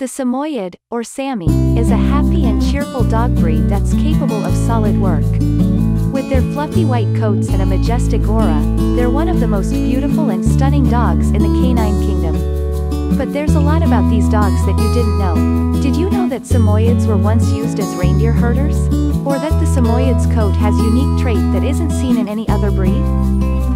The Samoyed, or Sammy, is a happy and cheerful dog breed that's capable of solid work. With their fluffy white coats and a majestic aura, they're one of the most beautiful and stunning dogs in the canine kingdom. But there's a lot about these dogs that you didn't know. Did you know that Samoyeds were once used as reindeer herders? Or that the Samoyed's coat has a unique trait that isn't seen in any other breed?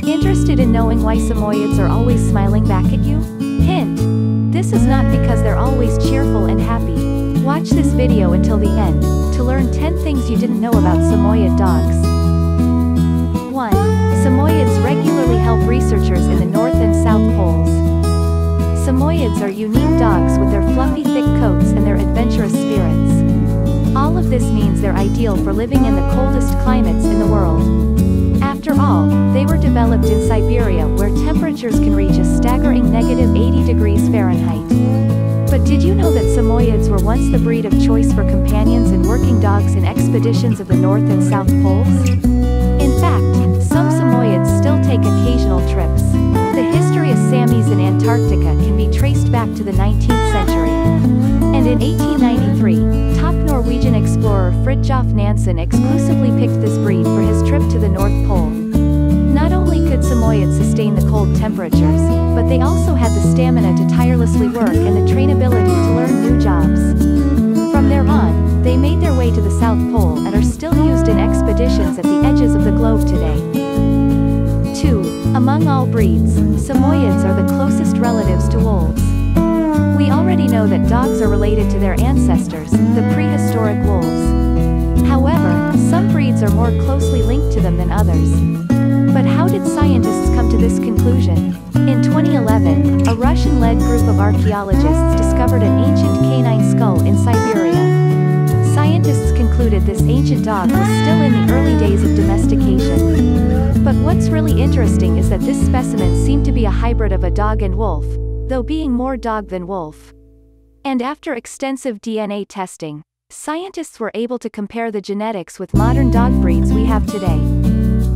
Interested in knowing why Samoyeds are always smiling back at you? Hint! This is not because they're always cheerful and happy. Watch this video until the end to learn 10 things you didn't know about Samoyed dogs. 1. Samoyeds regularly help researchers in the North and South Poles. Samoyeds are unique dogs with their fluffy thick coats and their adventurous spirits. All of this means they're ideal for living in the coldest climates in the world. After all, they were developed in Siberia where temperatures can reach a staggering -80°F. But did you know that Samoyeds were once the breed of choice for companions and working dogs in expeditions of the North and South Poles? In fact, some Samoyeds still take occasional trips. The history of Samies in Antarctica can be traced back to the 19th century. And in 1893, top Norwegian explorer Fridtjof Nansen exclusively picked this breed for his trip to the North Pole. Not only could Samoyeds sustain the cold temperatures, but they also had the stamina to tirelessly work and the trainability to learn new jobs. From there on, they made their way to the South Pole and are still used in expeditions at the edges of the globe today. 2. Among all breeds, Samoyeds are the closest relatives to wolves. We already know that dogs are related to their ancestors, the prehistoric wolves. However, some breeds are more closely linked to them than others. But how did scientists come to this conclusion? In 2011, a Russian-led group of archaeologists discovered an ancient canine skull in Siberia. Scientists concluded this ancient dog was still in the early days of domestication. But what's really interesting is that this specimen seemed to be a hybrid of a dog and wolf, though being more dog than wolf. And after extensive DNA testing, scientists were able to compare the genetics with modern dog breeds we have today.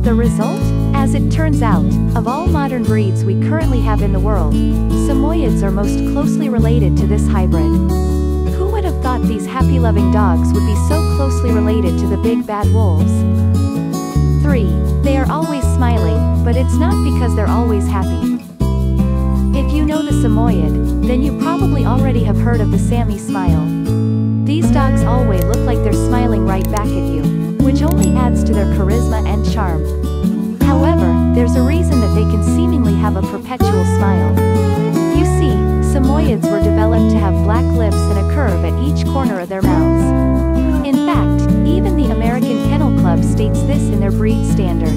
The result? As it turns out, of all modern breeds we currently have in the world, Samoyeds are most closely related to this hybrid. Who would have thought these happy-loving dogs would be so closely related to the big bad wolves? 3. They are always smiling, but it's not because they're always happy. If you know the Samoyed, then you probably already have heard of the Sammy smile. These dogs always look like they're smiling right back at you, which only adds to their charisma and charm. However, there's a reason that they can seemingly have a perpetual smile. You see, Samoyeds were developed to have black lips and a curve at each corner of their mouths. In fact, even the American Kennel Club states this in their breed standard.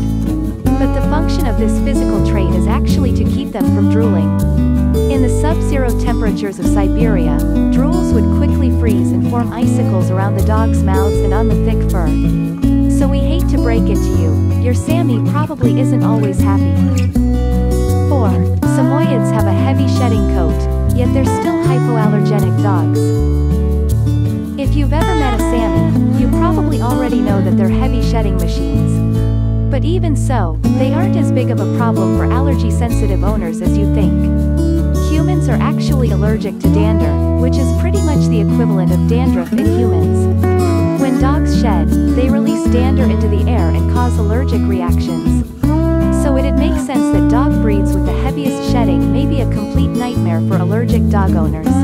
But the function of this physical trait is actually to keep them from drooling. In the sub-zero temperatures of Siberia, drools would quickly freeze and form icicles around the dog's mouths and on the thick fur. So we hate to break it to you, your Sammy probably isn't always happy. 4. Samoyeds have a heavy shedding coat, yet they're still hypoallergenic dogs. If you've ever met a Sammy, you probably already know that they're heavy shedding machines. But even so, they aren't as big of a problem for allergy-sensitive owners as you think. Humans are actually allergic to dander, which is pretty much the equivalent of dandruff in humans. When dogs shed, they release dander into the air and cause allergic reactions. So it makes sense that dog breeds with the heaviest shedding may be a complete nightmare for allergic dog owners.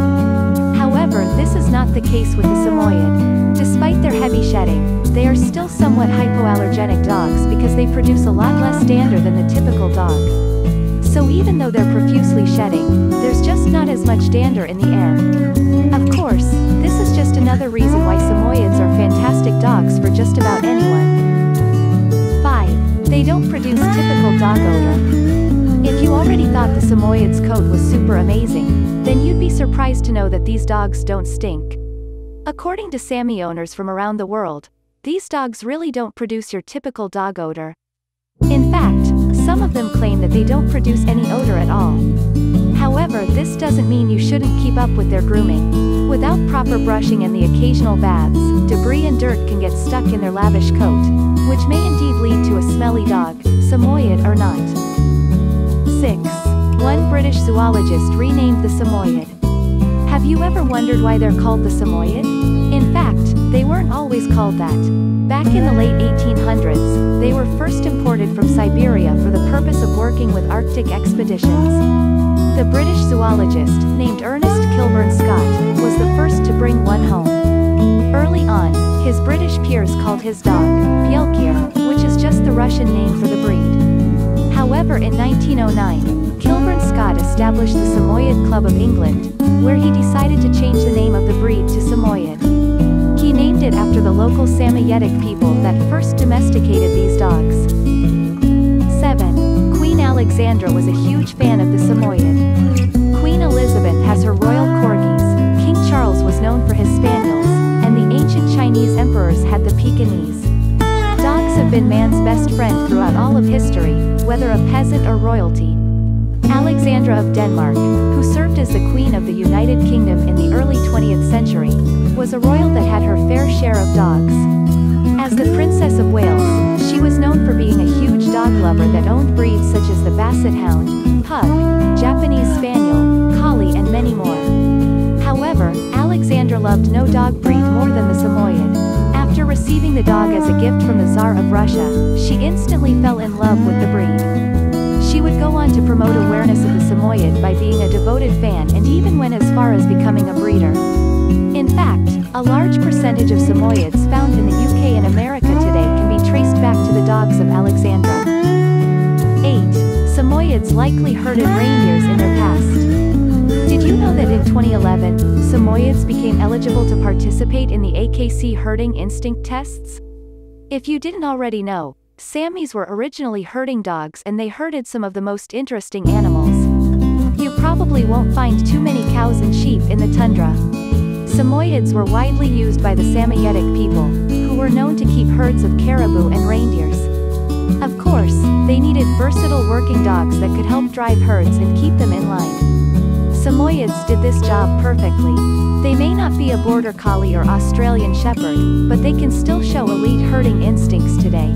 However, this is not the case with the Samoyed. Despite their heavy shedding, they are still somewhat hypoallergenic dogs because they produce a lot less dander than the typical dog. So even though they're profusely shedding, there's just not as much dander in the air. Of course, this is just another reason why Samoyeds are fantastic dogs for just about anyone. 5. They don't produce typical dog odor. If you already thought the Samoyed's coat was super amazing, then you'd be surprised to know that these dogs don't stink. According to Sammy owners from around the world, these dogs really don't produce your typical dog odor. In fact, some of them claim that they don't produce any odor at all. However, this doesn't mean you shouldn't keep up with their grooming. Without proper brushing and the occasional baths, debris and dirt can get stuck in their lavish coat, which may indeed lead to a smelly dog, Samoyed or not. 6. One British zoologist renamed the Samoyed. Have you ever wondered why they're called the Samoyed? In fact, they weren't always called that. Back in the late 1800s, they were first imported from Siberia for the purpose of working with Arctic expeditions. The British zoologist, named Ernest Kilburn Scott, was the first to bring one home. Early on, his British peers called his dog Bjelkir, which is just the Russian name for the breed. However, in 1909, Kilburn Scott established the Samoyed Club of England, where he decided to change the name of the breed to Samoyed. He named it after the local Samoyedic people that first domesticated these dogs. 7. Queen Alexandra was a huge fan of the Samoyed. Queen Elizabeth has her royal corgis, King Charles was known for his spaniels, and the ancient Chinese emperors had the Pekingese. Dogs have been man's best friend throughout all of history, whether a peasant or royalty. Alexandra of Denmark, who served as the Queen of the United Kingdom in the early 20th century, was a royal that had her fair share of dogs. As the Princess of Wales, she was known for being a huge dog lover that owned breeds such as the Basset Hound, Pug, Japanese Spaniel, Collie and many more. However, Alexandra loved no dog breed more than the Samoyed. After receiving the dog as a gift from the Tsar of Russia, she instantly fell in love with the breed. She would go on to promote awareness of the Samoyed by being a devoted fan and even went as far as becoming a breeder. In fact, a large percentage of Samoyeds found in the UK and America today can be traced back to the dogs of Alexandra. 8. Samoyeds likely herded reindeers in their past. Did you know that in 2011, Samoyeds became eligible to participate in the AKC herding instinct tests? If you didn't already know, Samies were originally herding dogs and they herded some of the most interesting animals. You probably won't find too many cows and sheep in the tundra. Samoyeds were widely used by the Samoyedic people, who were known to keep herds of caribou and reindeers. Of course, they needed versatile working dogs that could help drive herds and keep them in line. Samoyeds did this job perfectly. They may not be a border collie or Australian shepherd, but they can still show elite herding instincts today.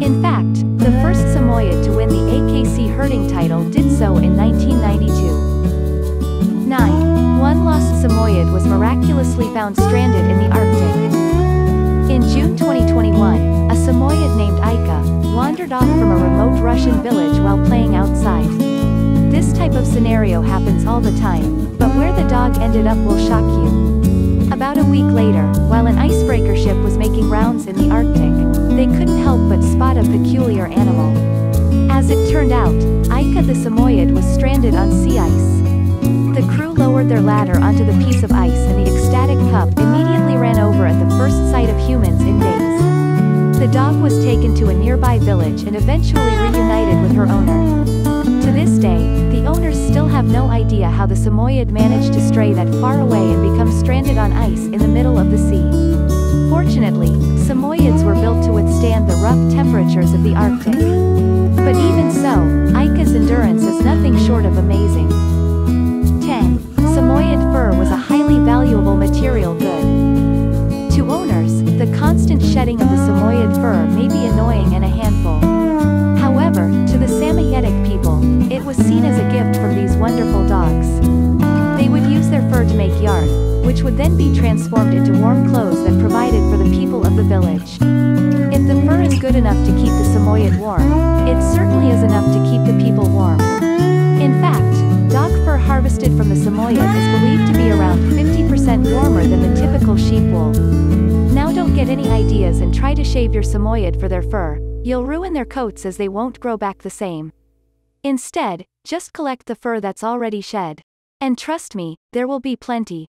In fact, the first Samoyed to win the AKC herding title did so in 1992. 9. One lost Samoyed was miraculously found stranded in the Arctic. In June 2021, a Samoyed named Aika wandered off from a remote Russian village while playing outside. This type of scenario happens all the time, but where the dog ended up will shock you. About a week later, while an icebreaker ship was making rounds in the Arctic, they couldn't help but spot a peculiar animal. As it turned out, Aika the Samoyed was stranded on sea ice. The crew lowered their ladder onto the piece of ice and the ecstatic pup immediately ran over at the first sight of humans in days. The dog was taken to a nearby village and eventually reunited with her owner. To this day, the owners still have no idea how the Samoyed managed to stray that far away and become stranded on ice in the middle of the sea. Fortunately, Samoyeds were built to withstand the rough temperatures of the Arctic. But even so, Aika's endurance is nothing short of amazing. 10. Samoyed fur was a highly valuable material good. To owners, the constant shedding of the Samoyed fur may be annoying and a handful. However, to the Samoyedic people, it was seen as a gift from these wonderful dogs. They would use their fur to make yarn, which would then be transformed into warm clothes that provided for the people of the village. If the fur is good enough to keep the Samoyed warm, it certainly is enough to keep the people warm. In fact, dog fur harvested from the Samoyed is believed to be around 50% warmer than the typical sheep wool. Now don't get any ideas and try to shave your Samoyed for their fur, you'll ruin their coats as they won't grow back the same. Instead, just collect the fur that's already shed. And trust me, there will be plenty.